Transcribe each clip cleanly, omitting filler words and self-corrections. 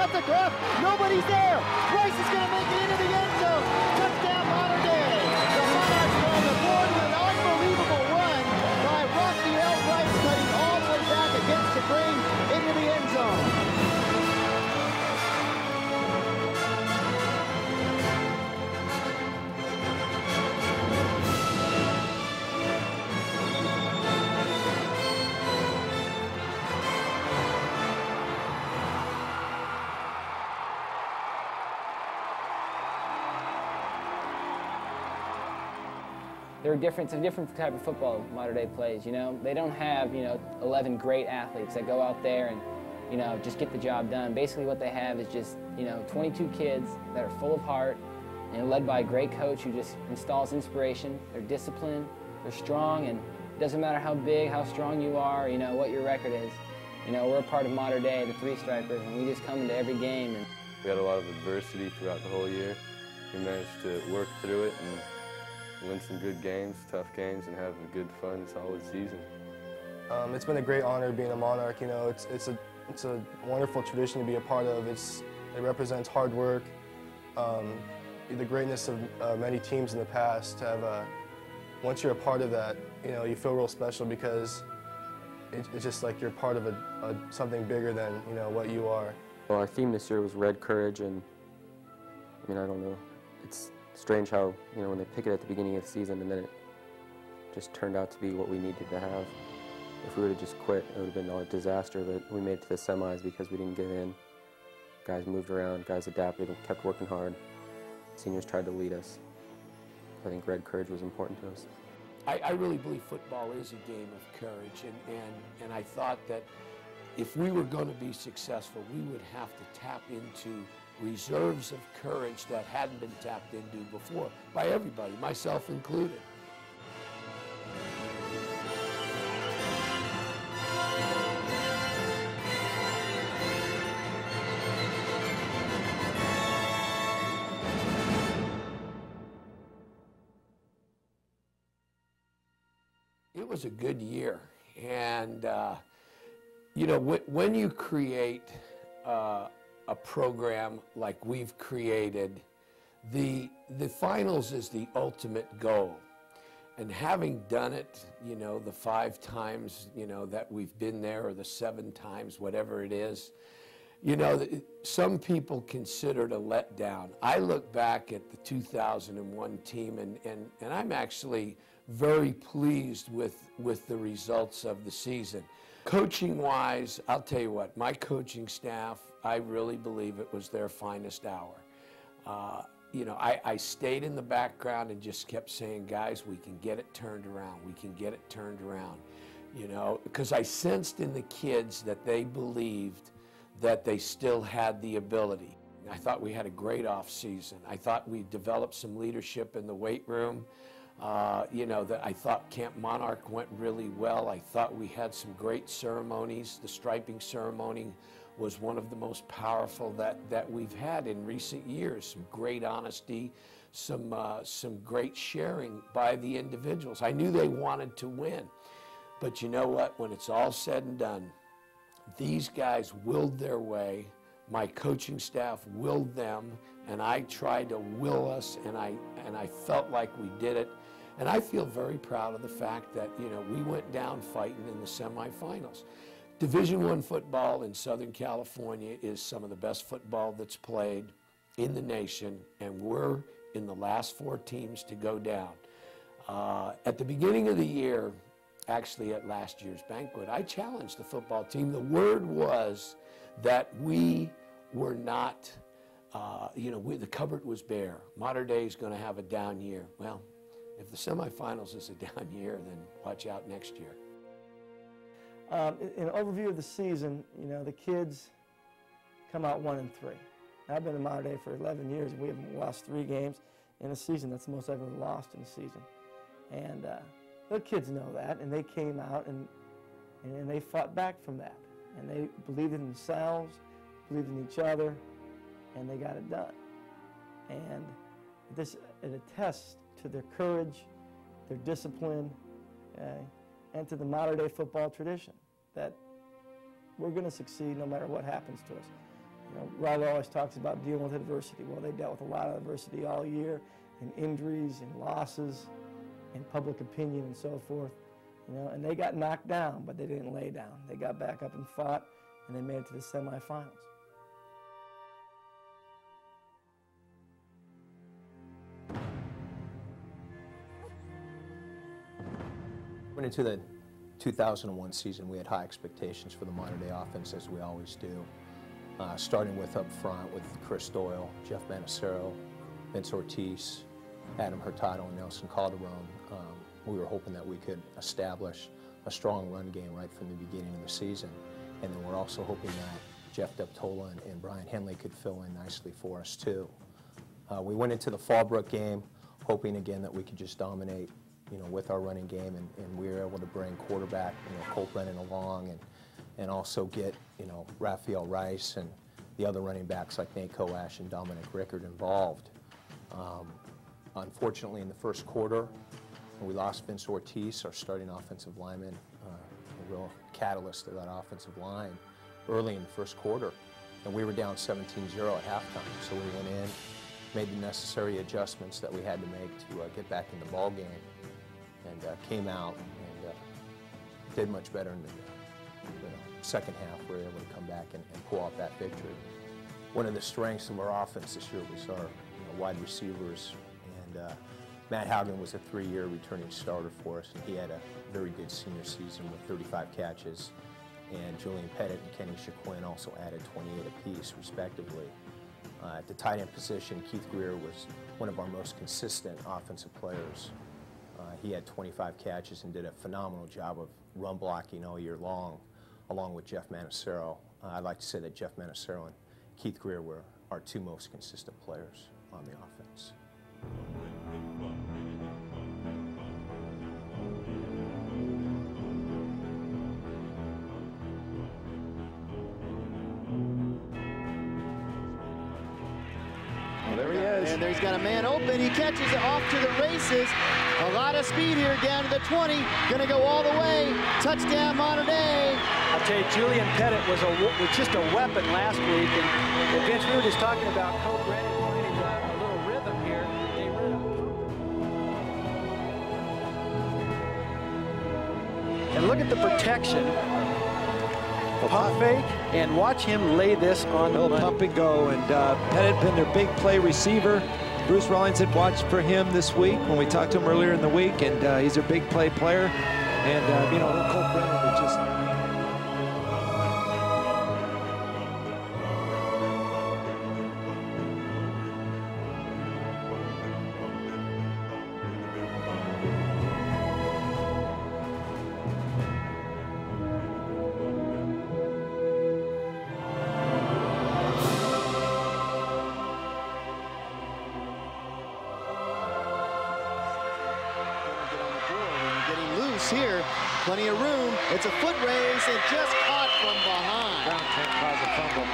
cuts across. Nobody's there. Rice is going to make it into the end zone. Touchdown, Mater Dei. The Monarchs are on the board with an unbelievable run by Raphael Rice, cutting all the way back against the grain into the end zone. They're different. It's a different type of football Mater Dei plays, you know. They don't have, 11 great athletes that go out there and, just get the job done. Basically what they have is just, 22 kids that are full of heart and led by a great coach who just installs inspiration. They're disciplined, they're strong, and it doesn't matter how big, how strong you are, what your record is. We're a part of Mater Dei, the Three Stripers, and we just come into every game. And we had a lot of adversity throughout the whole year. We managed to work through it and win some good games, tough games, and have a good, fun, solid season. It's been a great honor being a Monarch. It's a wonderful tradition to be a part of. It represents hard work, the greatness of many teams in the past. Once you're a part of that, you feel real special because it's just like you're part of a something bigger than what you are. Well, our theme this year was Red Courage, and I don't know. It's strange how, when they pick it at the beginning of the season and then it just turned out to be what we needed to have. If we would have just quit, it would have been a disaster, but we made it to the semis because we didn't give in. Guys moved around, guys adapted and kept working hard. Seniors tried to lead us. I think Red Courage was important to us. I really believe football is a game of courage, and I thought that if we were going to be successful, we would have to tap into reserves of courage that hadn't been tapped into before by everybody, myself included. It was a good year, and when you create a program like we've created, the finals is the ultimate goal. And having done it, the 5 times, that we've been there, or the 7 times, whatever it is, some people consider it a letdown. I look back at the 2001 team, and I'm actually very pleased with the results of the season. Coaching-wise, I'll tell you what, my coaching staff, I really believe it was their finest hour. I stayed in the background and just kept saying, guys, we can get it turned around. We can get it turned around, because I sensed in the kids that they believed that they still had the ability. I thought we had a great off-season. I thought we developed some leadership in the weight room. I thought Camp Monarch went really well. I thought we had some great ceremonies. The striping ceremony was one of the most powerful that we've had in recent years. Some great honesty, some great sharing by the individuals. I knew they wanted to win, but you know what? When it's all said and done, these guys willed their way. My coaching staff willed them, and I tried to will us, and I felt like we did it. And I feel very proud of the fact that, we went down fighting in the semifinals. Division I football in Southern California is some of the best football that's played in the nation, and we're in the last 4 teams to go down. At the beginning of the year, actually at last year's banquet, I challenged the football team. The word was that we were not, the cupboard was bare. Mater Dei is going to have a down year. Well, if the semifinals is a down year, then watch out next year. In an overview of the season, the kids come out 1-3. I've been in Mater Dei for 11 years, and we haven't lost 3 games in a season. That's the most I've ever lost in a season. And the kids know that, and they came out and they fought back from that. And they believed in themselves, believed in each other, and they got it done. And this attests to their courage, their discipline, and to the Mater Dei football tradition that we're going to succeed no matter what happens to us. Riley always talks about dealing with adversity. Well, they dealt with a lot of adversity all year, and injuries and losses and public opinion and so forth. And they got knocked down, but they didn't lay down. They got back up and fought, and they made it to the semifinals. Went into the 2001 season, we had high expectations for the Mater Dei offense, as we always do. Starting with up front with Chris Doyle, Jeff Manasero, Vince Ortiz, Adam Hurtado, and Nelson Calderon. We were hoping that we could establish a strong run game right from the beginning of the season. And then we're also hoping that Jeff Deptola and Bryan Henley could fill in nicely for us, too. We went into the Fallbrook game hoping, again, that we could just dominate with our running game, and we were able to bring quarterback Colt Brennan along, and also get Raphael Rice and the other running backs like Nate Koash and Dominic Rickard involved. Unfortunately, in the first quarter, we lost Vince Ortiz, our starting offensive lineman, a real catalyst to that offensive line early in the first quarter, and we were down 17-0 at halftime, so we went in, made the necessary adjustments that we had to make to get back in the ball game, and came out and did much better in the second half. We were able to come back and pull off that victory. One of the strengths of our offense this year was our wide receivers, and Matt Haugen was a three-year returning starter for us, and he had a very good senior season with 35 catches, and Julian Pettit and Kenny Chicoine also added 28 apiece, respectively. At the tight end position, Keith Greer was one of our most consistent offensive players. He had 25 catches and did a phenomenal job of run blocking all year long, along with Jeff Manasero. I'd like to say that Jeff Manasero and Keith Greer were our two most consistent players on the offense. And there's got a man open. He catches it, off to the races. A lot of speed here, down to the 20. Going to go all the way. Touchdown, Mater Dei. I'll tell you, Julian Pettit was just a weapon last week. And Vince, we were just talking about Colt Brennan playing a little rhythm here. They rhythm. And look at the protection. Pump fake, and watch him lay this on the pump and go. And Pettit been their big play receiver. Bruce Rollinson watched for him this week when we talked to him earlier in the week, and he's their big play player. And Colt Brennan would just. Here, plenty of room. It's a foot race, and just caught from behind. Brown can't cause a fumble.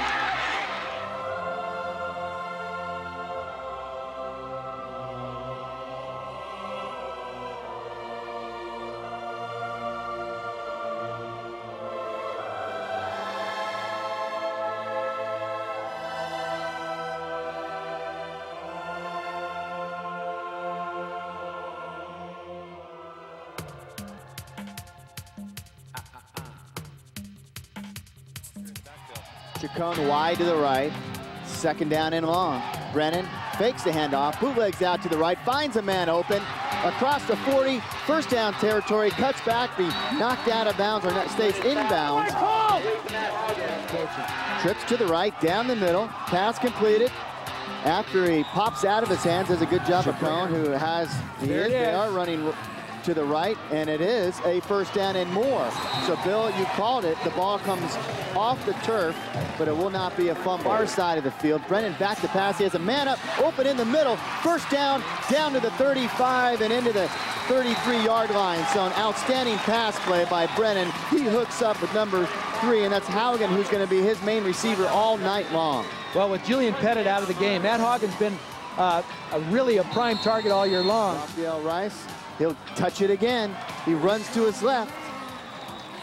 Chicoine wide to the right, second down and long. Brennan fakes the handoff, bootlegs out to the right, finds a man open, across the 40, first down territory, cuts back, be knocked out of bounds, or stays inbounds. Trips to the right, down the middle, pass completed. After he pops out of his hands, does a good job of Cone, who has, they are running to the right, and it is a first down and more. So, Bill, you called it. The ball comes off the turf, but it will not be a fumble. Far side of the field. Brennan back to pass. He has a man up, open in the middle. First down, down to the 35 and into the 33-yard line. So, an outstanding pass play by Brennan. He hooks up with number 3, and that's Haugen, who's going to be his main receiver all night long. Well, with Julian Pettit out of the game, Matt Haugen's been really a prime target all year long. Raphael Rice. He'll touch it again. He runs to his left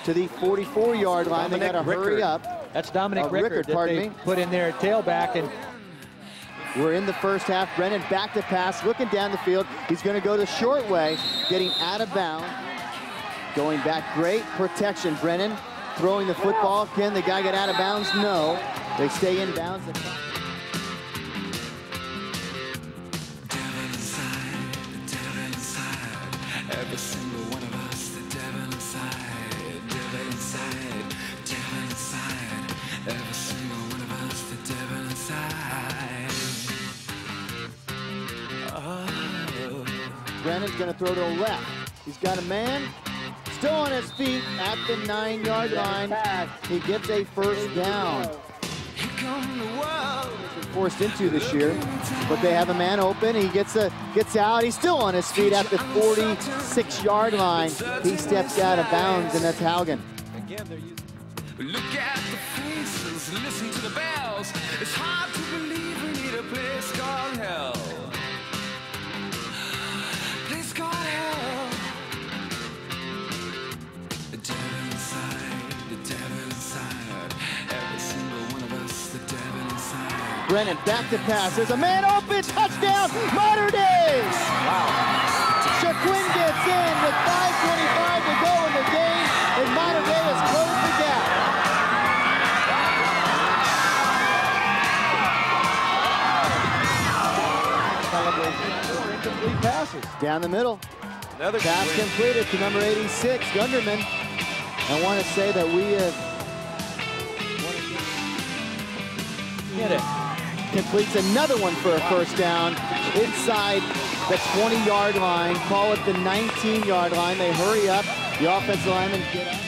to the 44-yard line. Dominic Rickard. They got to hurry up. That's Dominic Rickard that they put in there at tailback. And we're in the first half. Brennan back to pass, looking down the field. He's going to go the short way, getting out of bounds. Going back, great protection, Brennan. Throwing the football. Can the guy get out of bounds? No. They stay in bounds. Every single one of us, the devil inside, devil inside, devil inside. Every single one of us, the devil inside. Oh. Brennan's gonna throw to the left. He's got a man still on his feet at the 9-yard line. He gets a first down. Here come the world. Forced into this year, but they have a man open. He gets out. He's still on his feet at the 46-yard line. He steps out of bounds, and that's Haugen. Again, they're using. Look at the faces, listen to the bells. It's hard to believe we need a place called hell. Place called hell. The devil inside, the devil inside. Every single one of us, the devil inside. Brennan back to pass. There's a man open. Touchdown, Mater Dei. Wow. Chicoine gets in with 5:25 to go in the game, and Mater Dei has closed the gap. Celebration for incomplete passes. Down the middle. Another pass completed to number 86, Gunderman. I want to say that we have. Get it. Completes another one for a first down inside the 20-yard line. Call it the 19-yard line. They hurry up. The offensive linemen get up.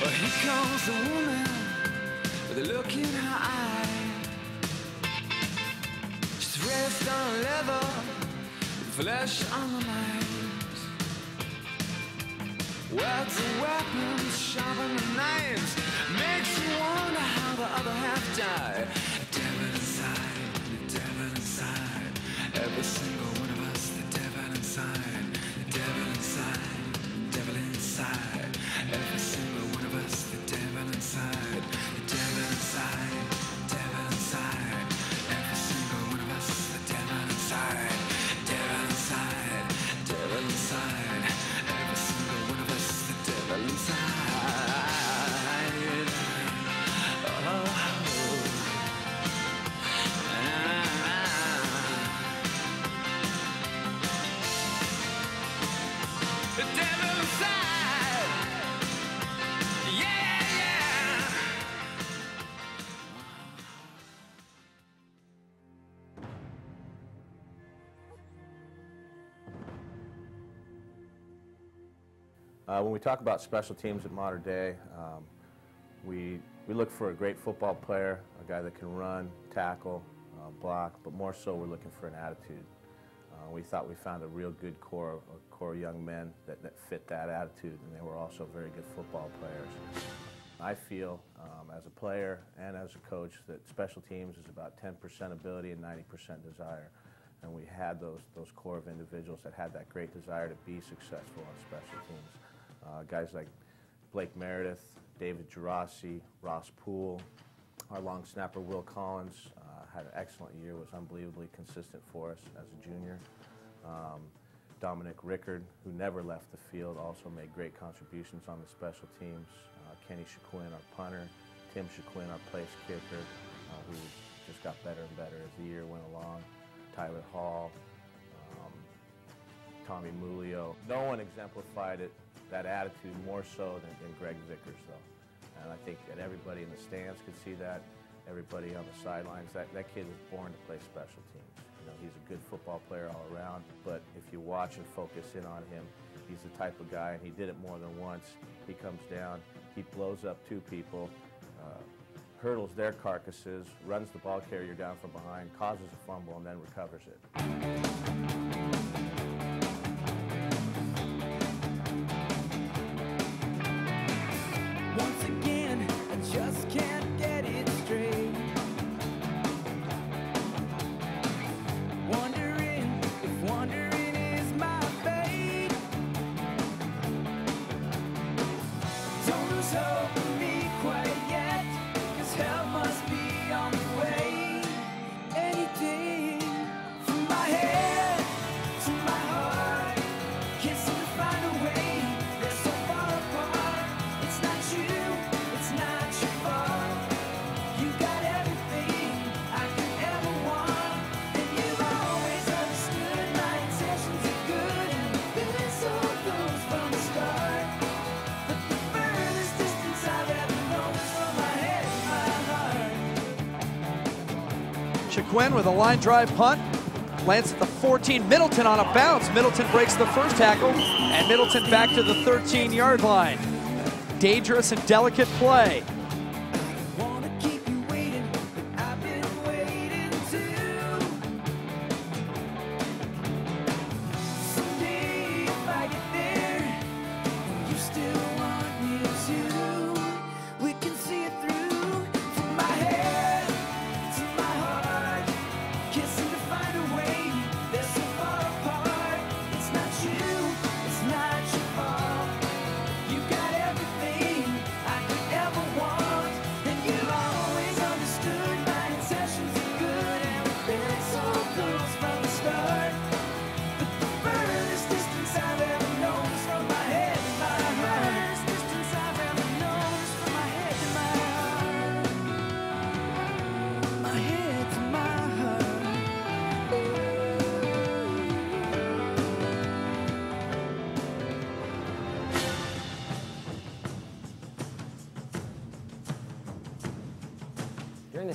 Well, here comes the woman with a look in her eye. She's dressed on leather, flesh on the knives. Words and weapons, sharpened knives. Makes you wonder how the other half died. The devil inside, every single one of us. The devil inside, the devil inside, the devil inside, every single one of us. The devil inside, the devil inside, the devil inside, every single one of us. The devil inside, devil inside, devil inside, every single one of us. The devil inside. When we talk about special teams at Mater Dei, we look for a great football player, a guy that can run, tackle, block, but more so we're looking for an attitude. We thought we found a real good core of young men that fit that attitude, and they were also very good football players. I feel, as a player and as a coach, that special teams is about 10% ability and 90% desire. And we had those core of individuals that had that great desire to be successful on special teams. Guys like Blake Meredith, David Girassi, Ross Poole, our long snapper Will Collins had an excellent year, was unbelievably consistent for us as a junior. Dominic Rickard, who never left the field, also made great contributions on the special teams. Kenny Chicoine, our punter, Tim Chicoine, our place kicker, who just got better and better as the year went along. Tyler Hall, Tommy Mulio. No one exemplified it, that attitude more so than Greg Vickers, though. And I think that everybody in the stands could see that, everybody on the sidelines. That kid was born to play special teams. You know, he's a good football player all around, but if you watch and focus in on him, he's the type of guy, and he did it more than once. He comes down, he blows up two people, hurdles their carcasses, runs the ball carrier down from behind, causes a fumble, and then recovers it. Once again, I just can't get it straight. Wondering if wandering is my fate. Chicoine with a line drive punt. Lands at the 14, Middleton on a bounce. Middleton breaks the first tackle, and Middleton back to the 13-yard line. Dangerous and delicate play.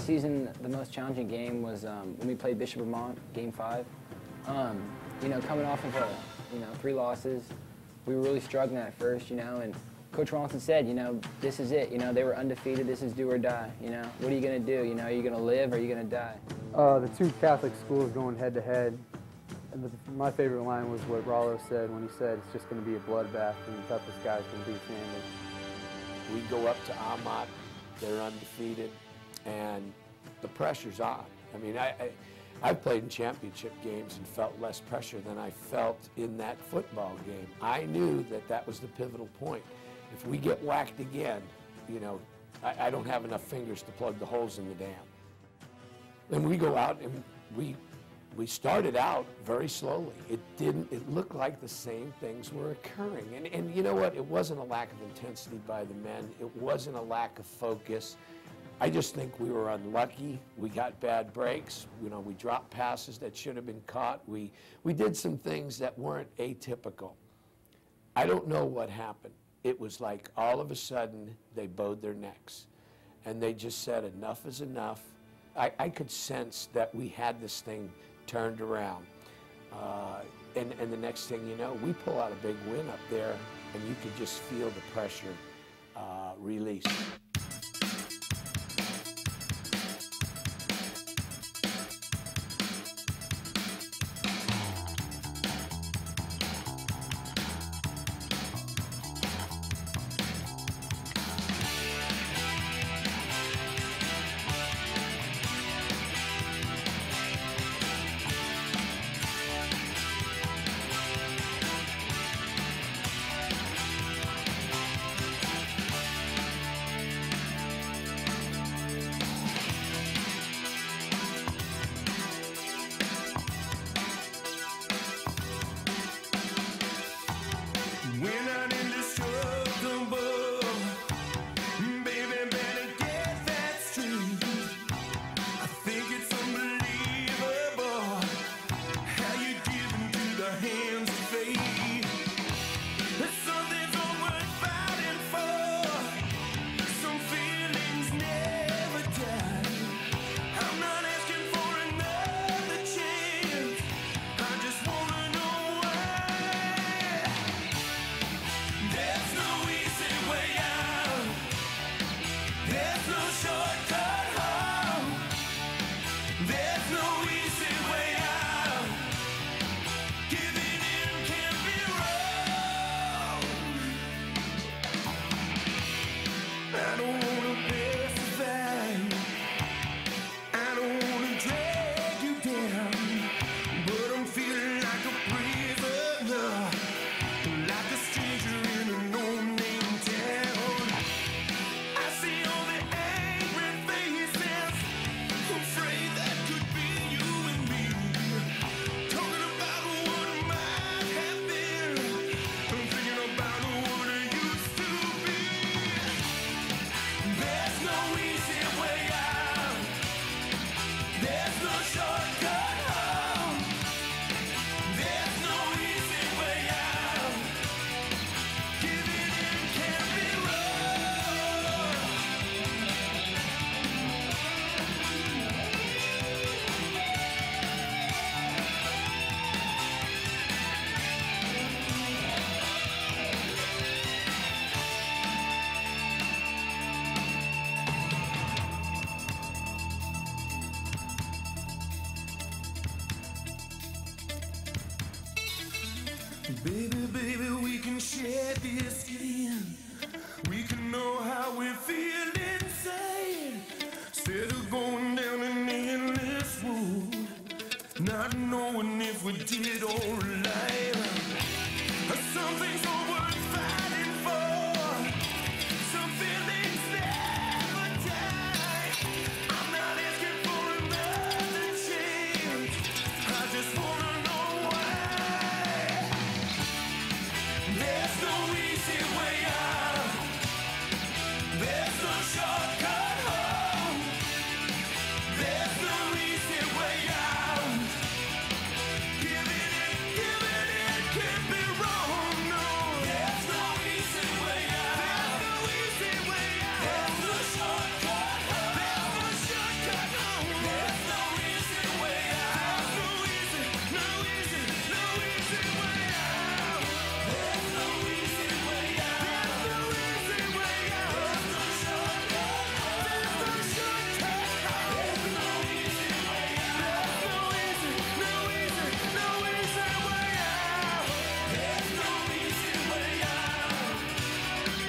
Season, the most challenging game was when we played Bishop Vermont, Game 5. You know, coming off of three losses, we were really struggling at first, and Coach Rollinson said, this is it, they were undefeated, this is do or die, What are you gonna do? Are you gonna live or are you gonna die? The two Catholic schools going head to head, and my favorite line was what Rollo said when he said, it's just gonna be a bloodbath and the toughest guy's gonna be Sanders. We go up to Ahmad, they're undefeated, and the pressure's on. I mean, I've played in championship games and felt less pressure than I felt in that football game. I knew that that was the pivotal point. If we get whacked again, I don't have enough fingers to plug the holes in the dam. Then we go out and we started out very slowly. It looked like the same things were occurring. And you know what? It wasn't a lack of intensity by the men. It wasn't a lack of focus. I just think we were unlucky. We got bad breaks. We dropped passes that should have been caught. We did some things that weren't atypical. I don't know what happened. It was like all of a sudden they bowed their necks and they just said enough is enough. I could sense that we had this thing turned around. And the next thing you know, we pull out a big win up there and you could just feel the pressure release. Baby, baby, we can shed this skin. We can know how we feel inside. Instead of going down an endless road, not knowing if we did or lied. Something's all worth fighting for. Some feelings never die. I'm not asking for another chance. I just wanna know why. There's no easy way out. There's no shortcut home. There's no easy way out. Giving it can be wrong. There's no easy way out. There's no easy way out. There's no shortcut home. There's no shortcut home. There's no easy way out. There's no easy, no easy, no easy way out. There's no easy way out. There's no easy way out. There's no shortcut home. There's no shortcut home. There's no easy way out. There's no easy, no easy, no easy way out. There's no easy way out. There's no shortcut home. There's no easy way out.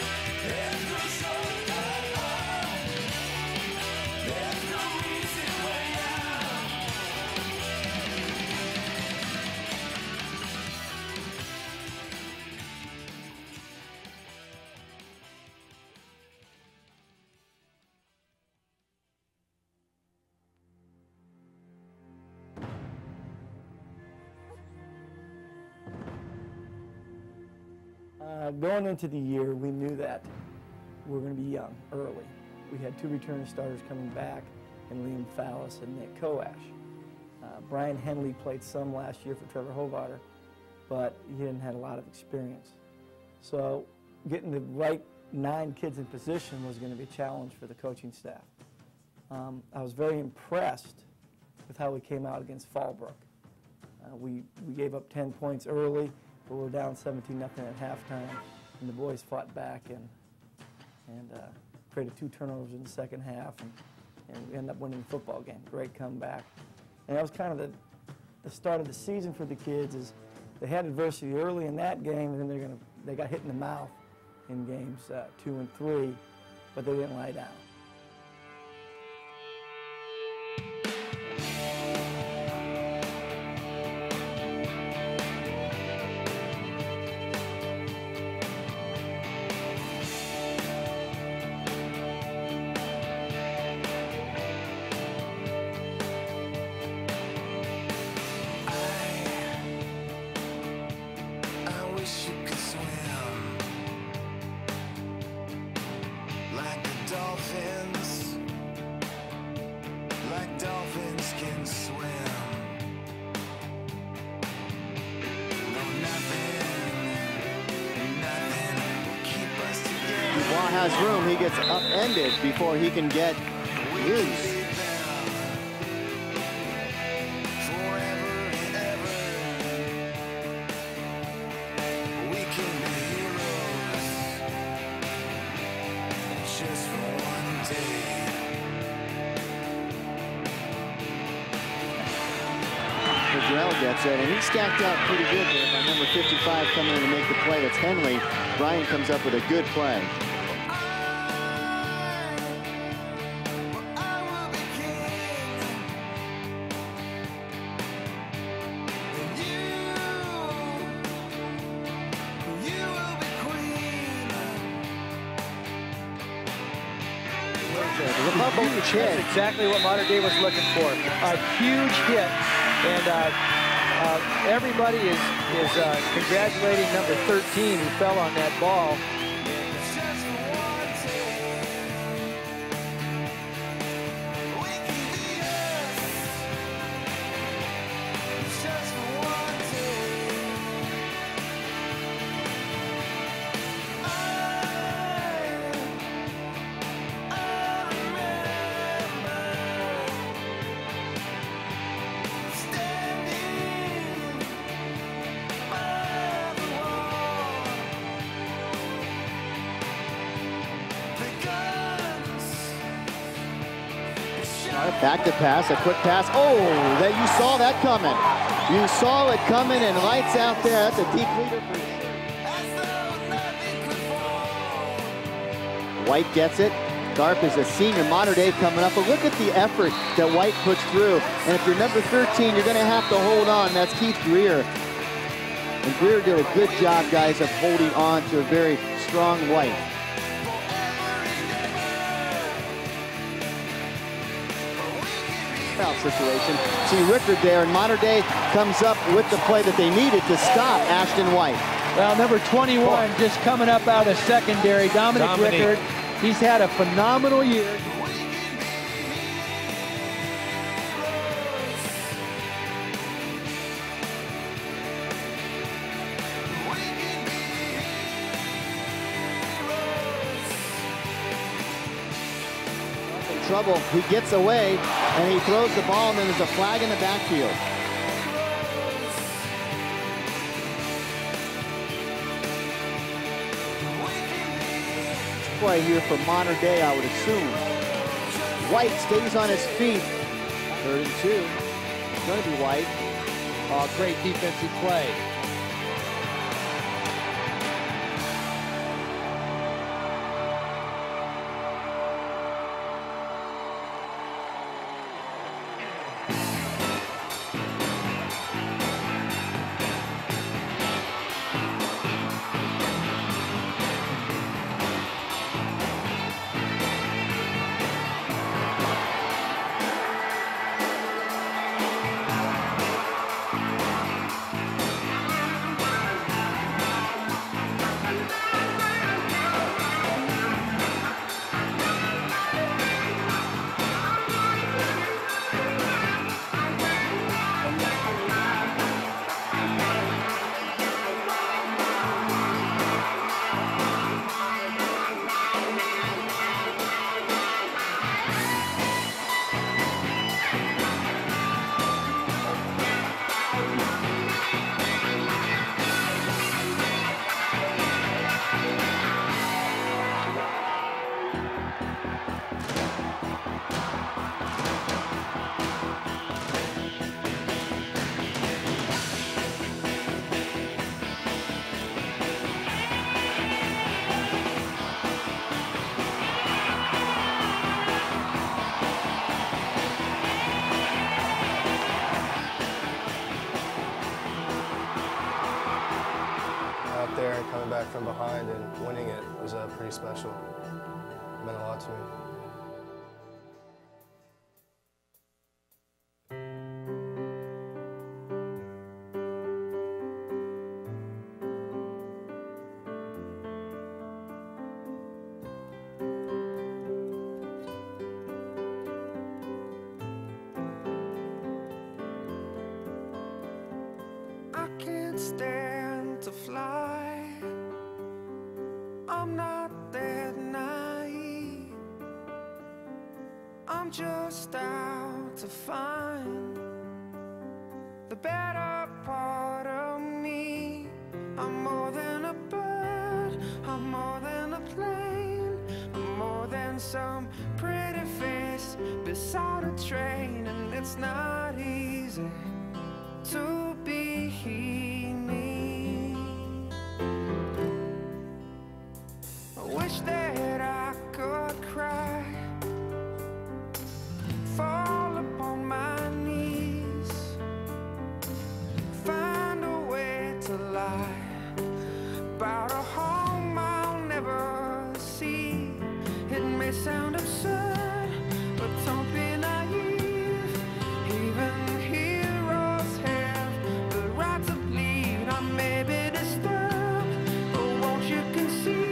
Going into the year, we knew that we were going to be young early. We had two return starters coming back, and Liam Fallace and Nick Koash. Bryan Henley played some last year for Trevor Hobart, but he didn't have a lot of experience. So getting the right 9 kids in position was going to be a challenge for the coaching staff. I was very impressed with how we came out against Fallbrook. We gave up 10 points early. But we were down 17-0 at halftime, and the boys fought back and created 2 turnovers in the second half, and we ended up winning the football game. Great comeback. And that was kind of the start of the season for the kids. Is they had adversity early in that game, and then they got hit in the mouth in games 2 and 3, but they didn't lie down. I wish you could swim like the dolphins, like dolphins can swim. No, nothing will keep us together. Dubois has room, he gets upended before he can get loose. And he stacked up pretty good there by number 55 coming in to make the play. That's Henley. Bryan comes up with a good play. That's exactly what Mater Dei was looking for. A huge hit. And everybody is congratulating number 13 who fell on that ball. Back to pass, a quick pass. Oh, that you saw that coming. You saw it coming, and lights out there. That's a deep leader for sure. White gets it. Garp is a senior, Mater Dei coming up, but look at the effort that White puts through. And if you're number 13, you're gonna have to hold on. That's Keith Greer. And Greer did a good job, guys, of holding on to a very strong White. Foul situation. See Rickard there, and Mater Dei comes up with the play that they needed to stop Ashton White. Well, number 21 just coming up out of secondary, Dominic Rickard. He's had a phenomenal year. In trouble, he gets away and he throws the ball, and then there's a flag in the backfield. Play here for Mater Dei, I would assume. White stays on his feet. 32. It's going to be White. Oh, great defensive play. From behind and winning it was pretty special. It meant a lot to me. I can't stand to fly. I'm not that naive. I'm just out to find the better part of me. I'm more than a bird, I'm more than a plane, I'm more than some pretty face beside a train. And it's not easy to be here. That I could cry, fall upon my knees, find a way to lie about a home I'll never see. It may sound absurd, but don't be naive. Even heroes have the right to bleed. I may be disturbed, but won't you concede?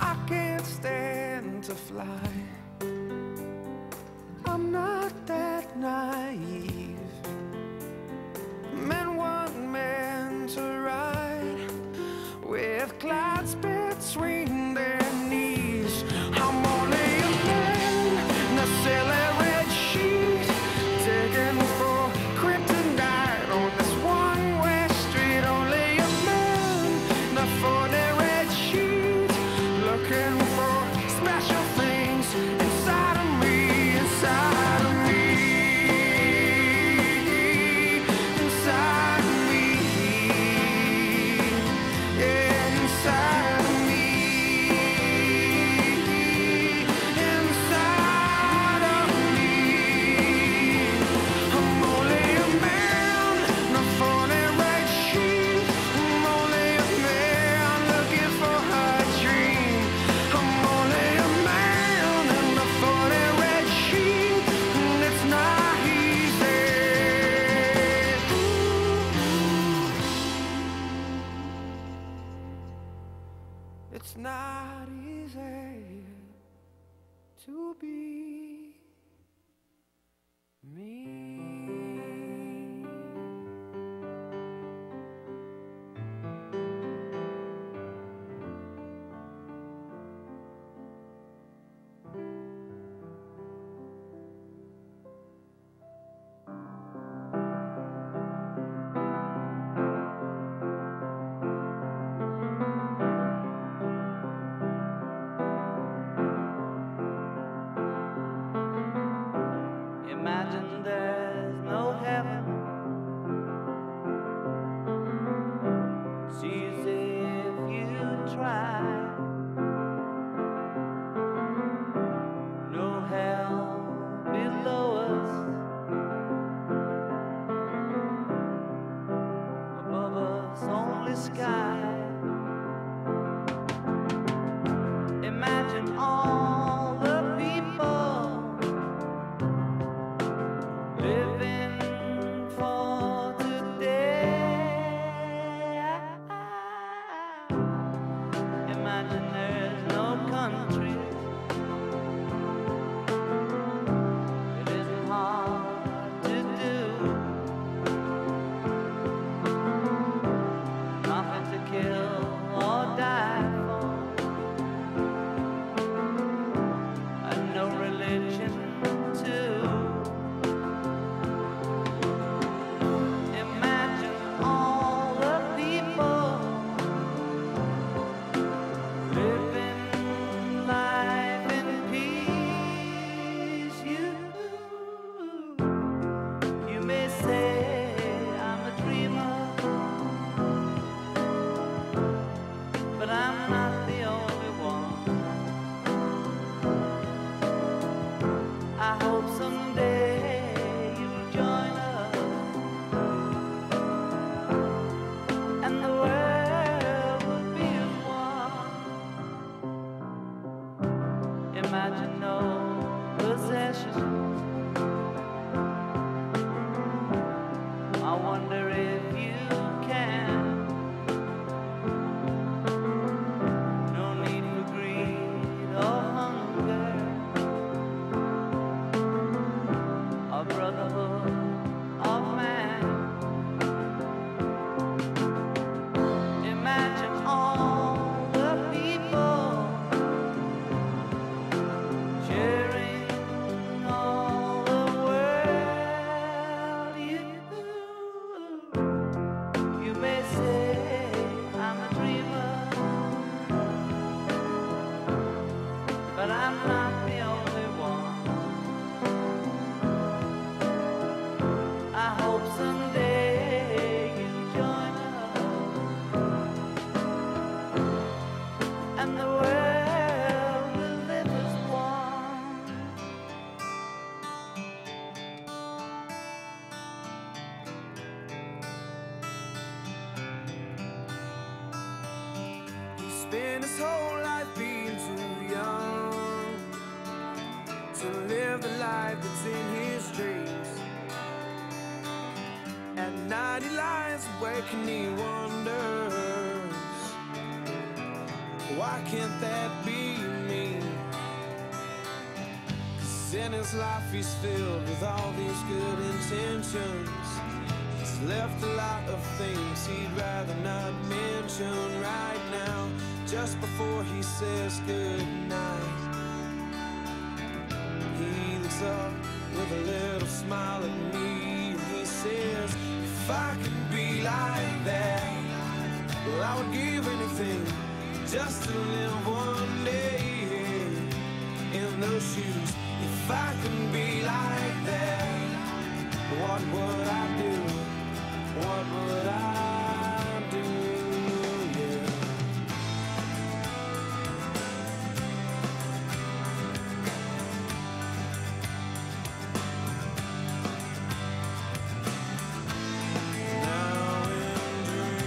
I can't stand to fly. I'm not be me. Imagine there's no heaven. It's easy if you try. No hell below us. Above us, only sky. Imagine all the people life is filled with all these good intentions. He's left a lot of things he'd rather not mention right now, just before he says goodnight. He looks up with a little smile at me. He says, if I could be like that, well, I would give anything just to live one day in those shoes. If I can be like that, what would I do? What would I do? Yeah. Now in dreams,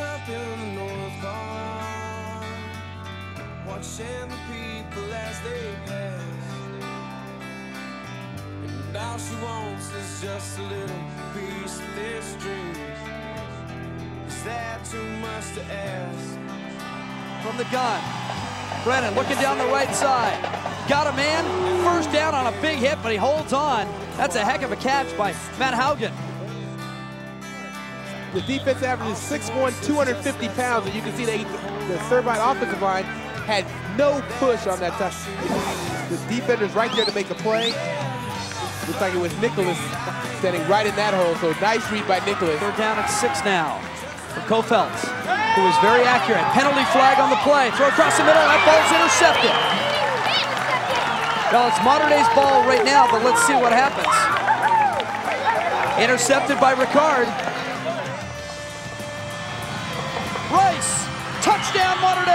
up in the North Park, watching the people as they pass, and all she wants is just a little piece of this dream. to ask. From the gun, Brennan looking down the right side. Got a man, first down on a big hit, but he holds on. That's a heck of a catch by Matt Haugen. The defense averages 6'1", 250 pounds, and you can see that the Servite offensive line had no push on that touchdown. The defender's right there to make a play. Looks like it was Nicholas standing right in that hole, so nice read by Nicholas. They're down at 6 now from Kofeltz, who is very accurate. Penalty flag on the play. Throw across the middle, that ball's intercepted. Well, it's Mater Dei's ball right now, but let's see what happens. Intercepted by Rickard. Rice, touchdown Mater Dei.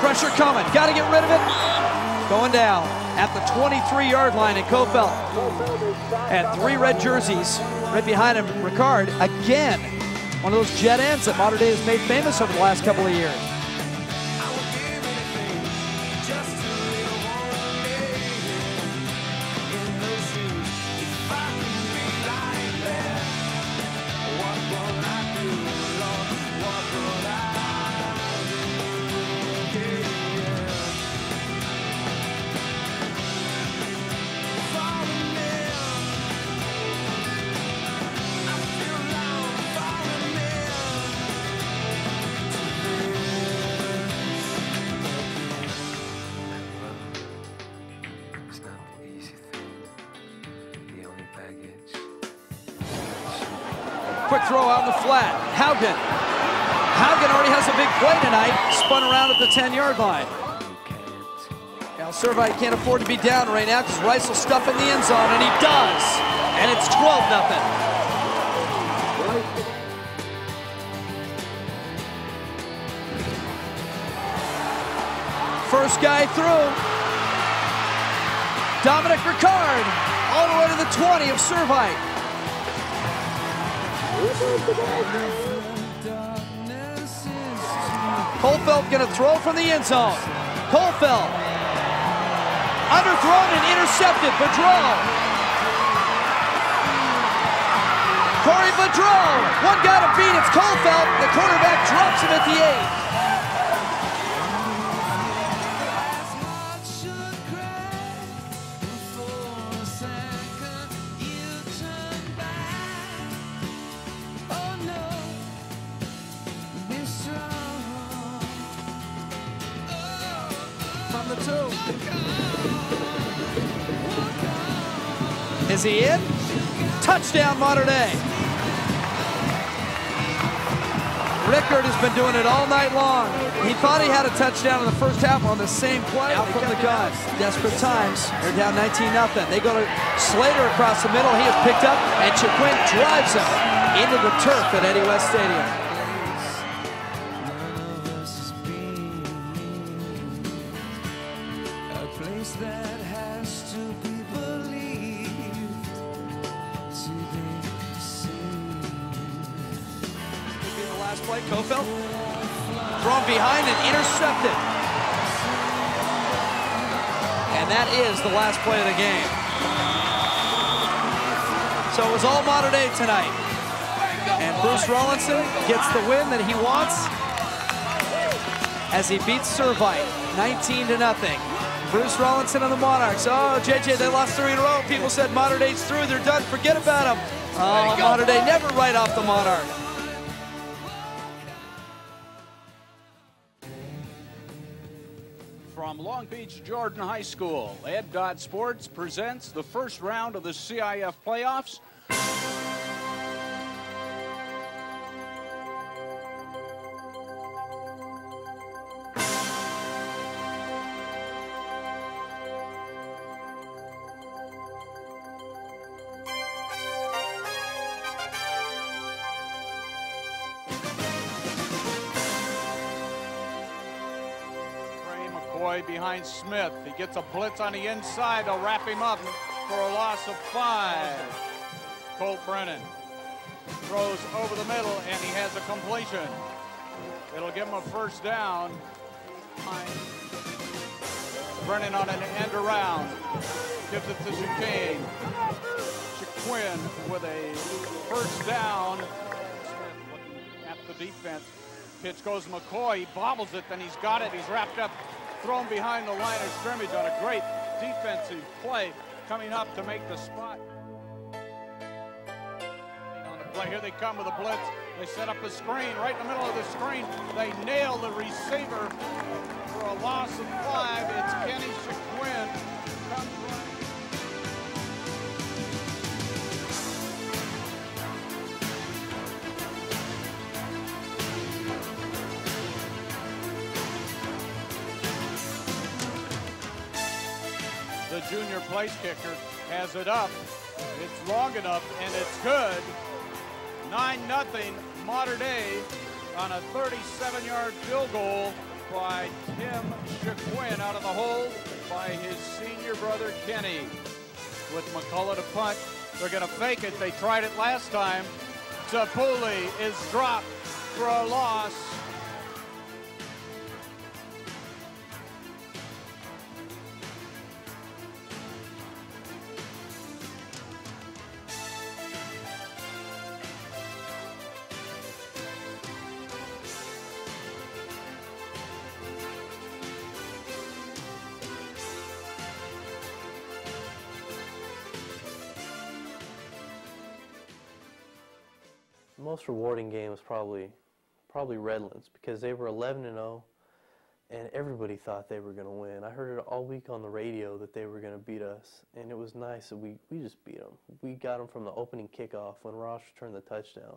Pressure coming, got to get rid of it. Going down at the 23-yard line in Kofeld. And three red jerseys right behind him, Rickard. Again, one of those jet ends that Mater Dei has made famous over the last couple of years. Quick throw out in the flat, Haugen. Haugen already has a big play tonight, spun around at the 10-yard line. Now Servite can't afford to be down right now because Rice will stuff in the end zone, and he does. And it's 12-0. First guy through, Dominic Rickard, all the way to the 20 of Servite. Kofeldt gonna throw from the end zone. Kofeldt, underthrown and intercepted. Bedreau. Corey Bedreau, one guy to beat, it's Kofeldt. The quarterback drops him at the 8. Is he in? Touchdown, Mater Dei. Rickard has been doing it all night long. He thought he had a touchdown in the first half on the same play. Out from the gun. Desperate times. They're down 19-0. They go to Slater across the middle. He is picked up, and Chicoine drives him into the turf at Eddie West Stadium. Play, Kofeldt, thrown behind and intercepted. And that is the last play of the game. So it was all Mater Dei tonight. And Bruce Rollinson gets the win that he wants as he beats Servite 19-0. Bruce Rollinson and the Monarchs. Oh, JJ, they lost 3 in a row. People said Mater Dei's through, they're done, forget about them. Oh, Mater Dei, never write off the Monarch. From Long Beach Jordan High School, Ed Dodd Sports presents the first round of the CIF playoffs. McCoy behind Smith. He gets a blitz on the inside. They'll wrap him up for a loss of 5. Colt Brennan throws over the middle, and he has a completion. It'll give him a first down. Brennan on an end around. Gives it to Chicoine. Chicoine with a first down. Looking at the defense. Pitch goes McCoy. He bobbles it, then he's got it. He's wrapped up, thrown behind the line of scrimmage on a great defensive play coming up to make the spot. On the play, here they come with a blitz. They set up a screen. Right in the middle of the screen, they nail the receiver for a loss of 5. It's Kenny Chicoine. Comes right. The junior place kicker has it up. It's long enough, and it's good. 9-0 Mater Dei on a 37-yard field goal by Tim Chicoine out of the hole by his senior brother Kenny. With McCullough to punt, they're going to fake it. They tried it last time. Tapuli is dropped for a loss. The most rewarding game was probably Redlands, because they were 11-0 and everybody thought they were going to win. I heard it all week on the radio that they were going to beat us, and it was nice that we just beat them. We got them from the opening kickoff when Ross returned the touchdown,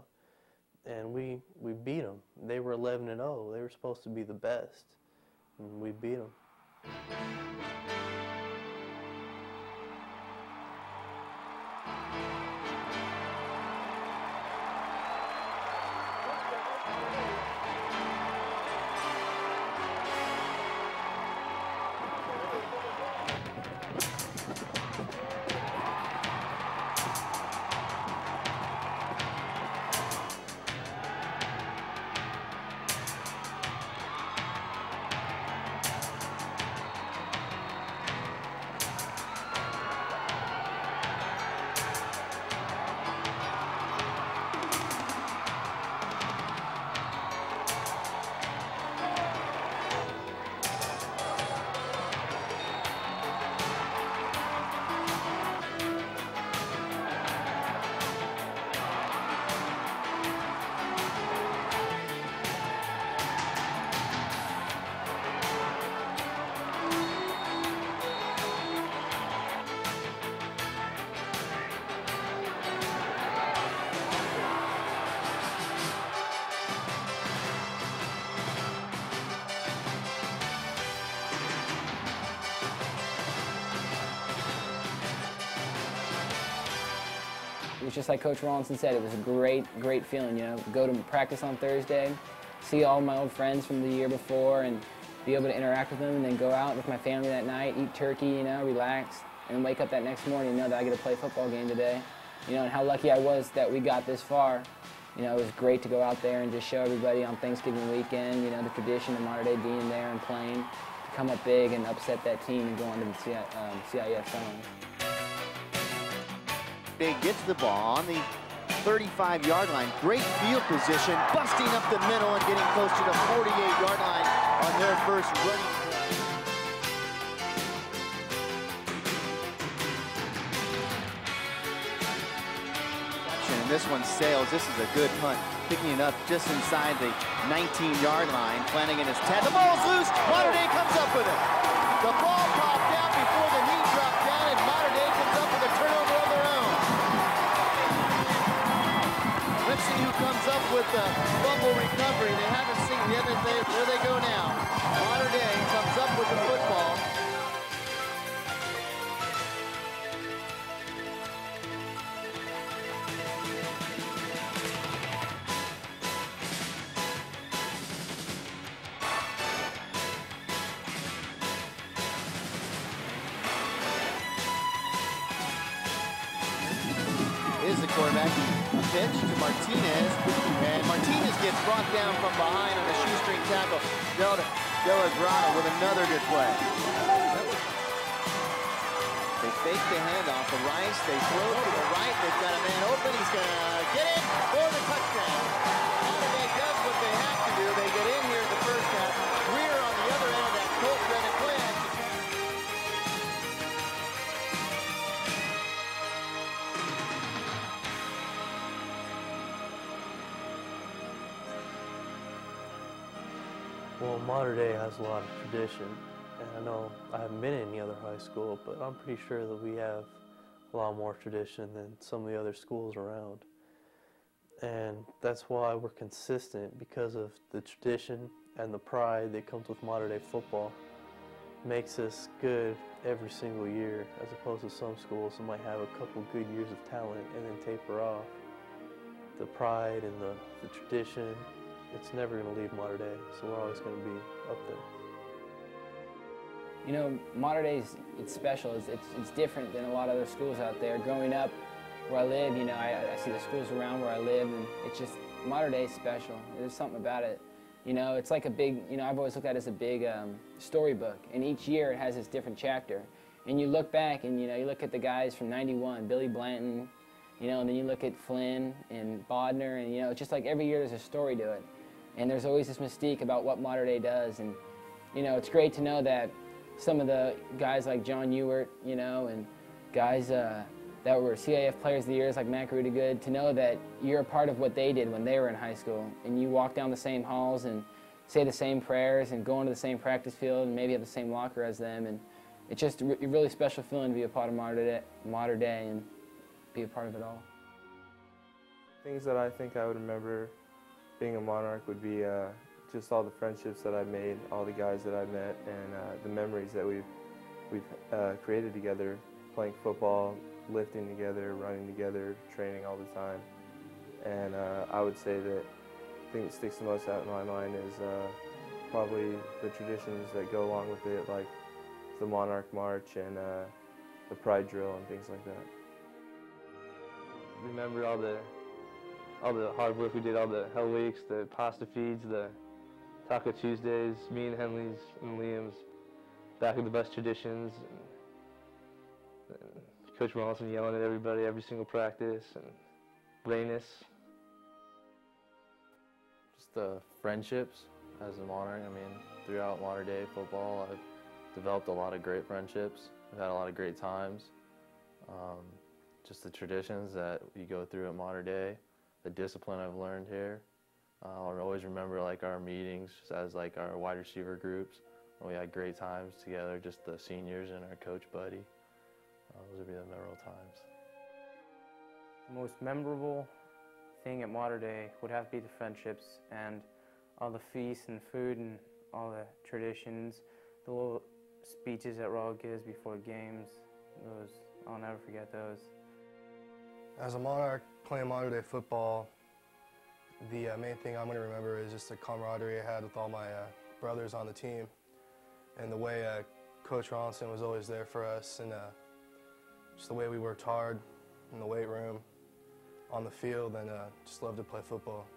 and we beat them. They were 11-0. They were supposed to be the best, and we beat them. Just like Coach Rollinson said, it was a great feeling, you know, go to practice on Thursday, see all my old friends from the year before and be able to interact with them, and then go out with my family that night, eat turkey, you know, relax, and wake up that next morning and know that I get to play a football game today. You know, and how lucky I was that we got this far. You know, it was great to go out there and just show everybody on Thanksgiving weekend, you know, the tradition of Mater Dei being there and playing, to come up big and upset that team and go on to the CIF finals. They gets the ball on the 35-yard line. Great field position, busting up the middle and getting close to the 48-yard line on their first running. And this one sails. This is a good punt. Picking it up just inside the 19-yard line. Flanagan is tapped. The ball's loose. Mater Dei comes up with it. The ball popped out before the knee dropped down, and Mater Dei comes up with a turnover of their own. Let's see who comes up with the fumble recovery. They haven't seen the other thing. There they go now. Mater Dei comes up with the football. quarterback. A pitch to Martinez, and Martinez gets brought down from behind on a shoestring tackle. Delagrana with another good play. They fake the handoff to Rice. They throw to the right. They've got a man open. He's going to get it for the touchdown. And they does what they have to do. They get in here in the first half. Greer on the other end of that Colt Brennan play. Well, Mater Dei has a lot of tradition, and I know I haven't been in any other high school, but I'm pretty sure that we have a lot more tradition than some of the other schools around. And that's why we're consistent, because of the tradition and the pride that comes with Mater Dei football. It makes us good every single year, as opposed to some schools that might have a couple good years of talent and then taper off. The pride and the tradition, it's never going to leave Mater Dei, so we're always going to be up there. You know, Mater Dei, it's special. It's different than a lot of other schools out there. Growing up where I live, you know, I see the schools around where I live, and it's just, Mater Dei is special. There's something about it. You know, it's like a big, you know, I've always looked at it as a big storybook, and each year it has this different chapter. And you look back, and, you know, you look at the guys from '91, Billy Blanton, you know, and then you look at Flynn and Bodner, and, you know, it's just like every year there's a story to it. And there's always this mystique about what Mater Dei does, and, you know, it's great to know that some of the guys like John Ewart, you know, and guys that were CIF Players of the Year like Matt Rudigood, to know that you're a part of what they did when they were in high school, and you walk down the same halls and say the same prayers and go into the same practice field and maybe have the same locker as them, and it's just a really special feeling to be a part of Mater Dei and be a part of it all. Things that I think I would remember being a Monarch would be just all the friendships that I made, all the guys that I met, and the memories that we've created together, playing football, lifting together, running together, training all the time. And I would say that the thing that sticks the most out in my mind is probably the traditions that go along with it, like the Monarch March and the Pride Drill and things like that. Remember all the hard work we did, all the Hell Weeks, the pasta feeds, the Taco Tuesdays, me and Henley's and Liam's, back in the best traditions. And Coach Rollinson yelling at everybody every single practice, and Rainus. Just the friendships as a Monarch. I mean, throughout Mater Dei football, I've developed a lot of great friendships. I've had a lot of great times. Just the traditions that you go through at Mater Dei, the discipline I've learned here. I'll always remember like our meetings just as like our wide receiver groups. We had great times together, just the seniors and our coach buddy. Those would be the memorable times. The most memorable thing at Mater Dei would have to be the friendships and all the feasts and food and all the traditions, the little speeches that Raul gives before games. Those, I'll never forget those. As a Monarch playing Mater Dei football, the main thing I'm going to remember is just the camaraderie I had with all my brothers on the team, and the way Coach Rollinson was always there for us, and just the way we worked hard in the weight room, on the field, and just loved to play football.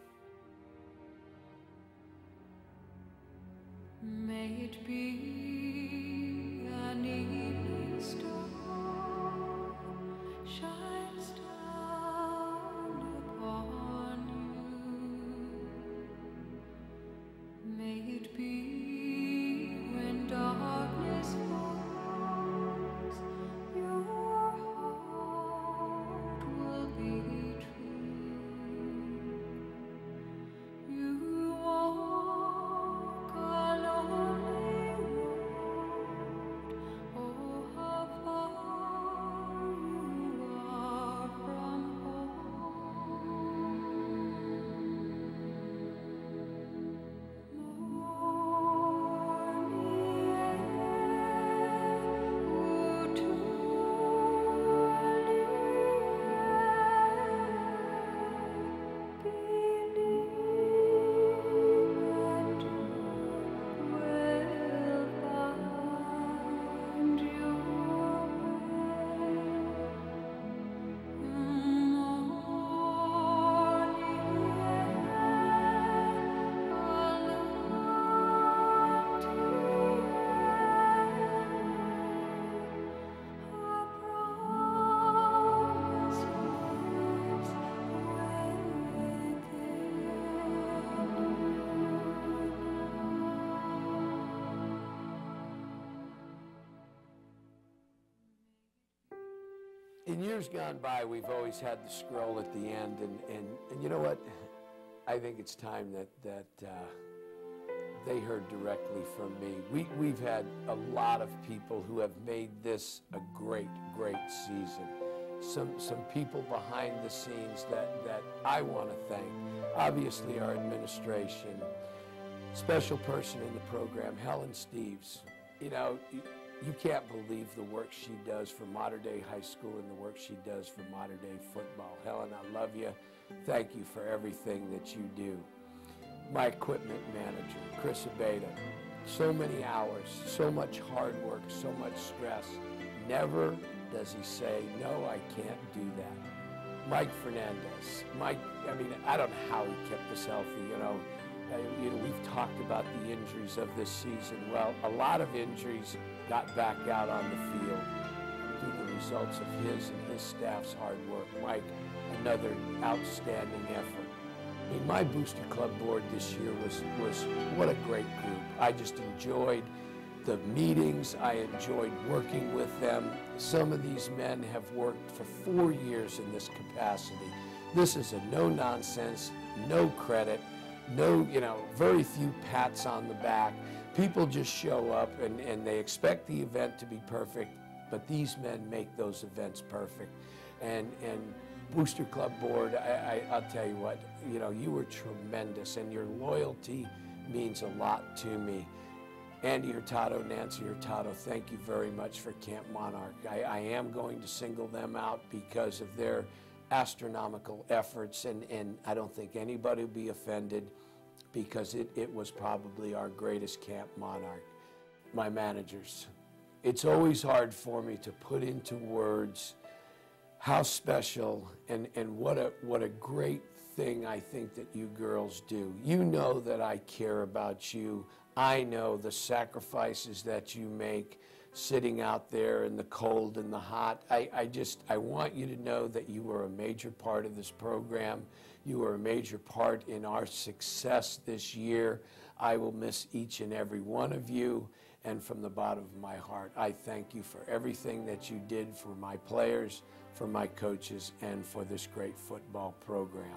May it be an evening star, shines down. In years gone by, we've always had the scroll at the end, and you know what? I think it's time that they heard directly from me. We've had a lot of people who have made this a great, great season. Some people behind the scenes that I want to thank. Obviously, our administration, special person in the program, Helen Steves. You know, you can't believe the work she does for Mater Dei High School and the work she does for Mater Dei football. Helen, I love you. Thank you for everything that you do. My equipment manager, Chris Abeda. So many hours, so much hard work, so much stress. Never does he say, no, I can't do that. Mike Fernandez. Mike, I mean, I don't know how he kept us healthy, you know. We've talked about the injuries of this season. Well, a lot of injuries got back out on the field through the results of his and his staff's hard work. Mike, another outstanding effort. I mean, my Booster Club board this year was what a great group. I just enjoyed the meetings. I enjoyed working with them. Some of these men have worked for 4 years in this capacity. This is a no-nonsense, no credit. No, you know, very few pats on the back. People just show up and they expect the event to be perfect, but these men make those events perfect. And Booster Club Board, I'll tell you what, you know, you were tremendous, and your loyalty means a lot to me. Andy Hurtado, Nancy Hurtado, thank you very much for Camp Monarch. I am going to single them out because of their astronomical efforts, and I don't think anybody will be offended because it was probably our greatest Camp Monarch. My managers, it's always hard for me to put into words how special and what a great thing I think that you girls do. You know that I care about you. I know the sacrifices that you make sitting out there in the cold and the hot. I want you to know that you were a major part of this program. You were a major part in our success this year. I will miss each and every one of you, and from the bottom of my heart, I thank you for everything that you did for my players, for my coaches, and for this great football program.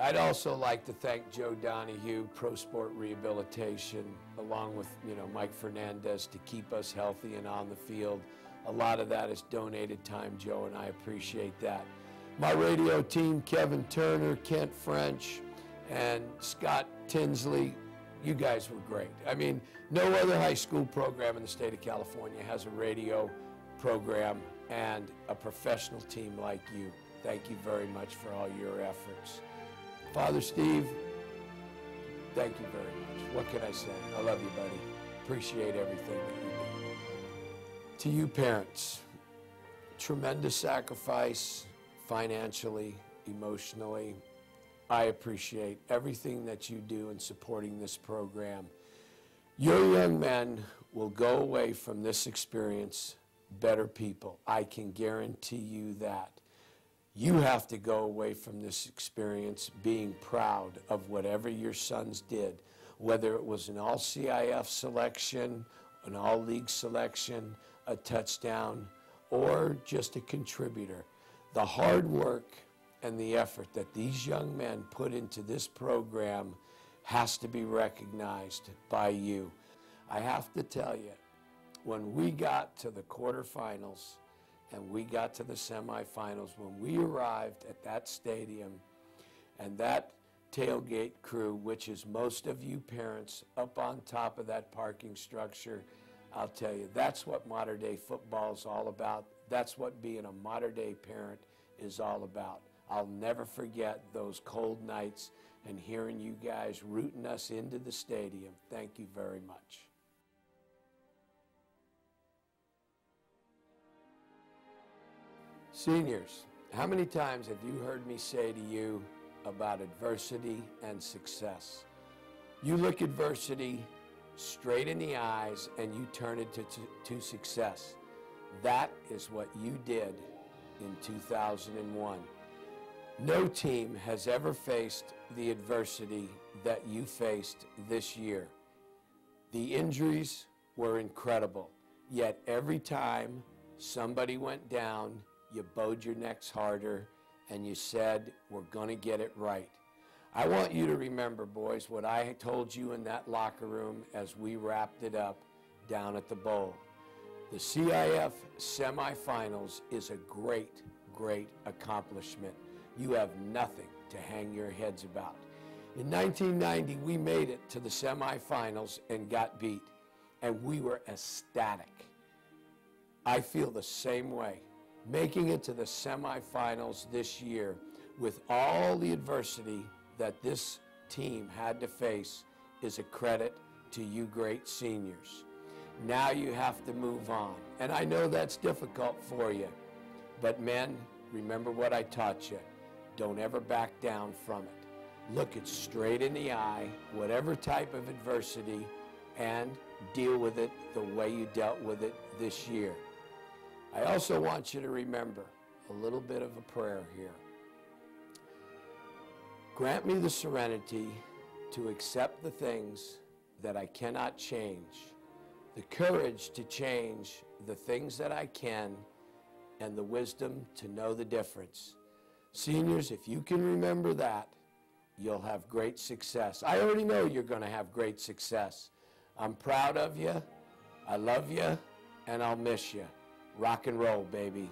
I'd also like to thank Joe Donahue, Pro Sport Rehabilitation, along with, you know, Mike Fernandez to keep us healthy and on the field. A lot of that is donated time, Joe, and I appreciate that. My radio team, Kevin Turner, Kent French, and Scott Tinsley, you guys were great. I mean, no other high school program in the state of California has a radio program and a professional team like you. Thank you very much for all your efforts. Father Steve, thank you very much. What can I say? I love you, buddy. Appreciate everything that you do. To you parents, tremendous sacrifice financially, emotionally. I appreciate everything that you do in supporting this program. Your young men will go away from this experience better people. I can guarantee you that. You have to go away from this experience being proud of whatever your sons did, whether it was an all-CIF selection, an all-league selection, a touchdown, or just a contributor. The hard work and the effort that these young men put into this program has to be recognized by you. I have to tell you, when we got to the quarterfinals, and we got to the semifinals, when we arrived at that stadium and that tailgate crew, which is most of you parents up on top of that parking structure, I'll tell you, that's what Mater Dei football is all about. That's what being a Mater Dei parent is all about. I'll never forget those cold nights and hearing you guys rooting us into the stadium. Thank you very much. Seniors, how many times have you heard me say to you about adversity and success? You look adversity straight in the eyes and you turn it to success. That is what you did in 2001. No team has ever faced the adversity that you faced this year. The injuries were incredible, yet every time somebody went down, you bowed your necks harder, and you said, we're going to get it right. I want you to remember, boys, what I told you in that locker room as we wrapped it up down at the bowl. The CIF semifinals is a great, great accomplishment. You have nothing to hang your heads about. In 1990, we made it to the semifinals and got beat, and we were ecstatic. I feel the same way. Making it to the semifinals this year with all the adversity that this team had to face is a credit to you great seniors. Now you have to move on. And I know that's difficult for you, but men, remember what I taught you. Don't ever back down from it. Look it straight in the eye, whatever type of adversity, and deal with it the way you dealt with it this year. I also want you to remember a little bit of a prayer here. Grant me the serenity to accept the things that I cannot change, the courage to change the things that I can, and the wisdom to know the difference. Seniors, if you can remember that, you'll have great success. I already know you're going to have great success. I'm proud of you, I love you, and I'll miss you. Rock and roll, baby.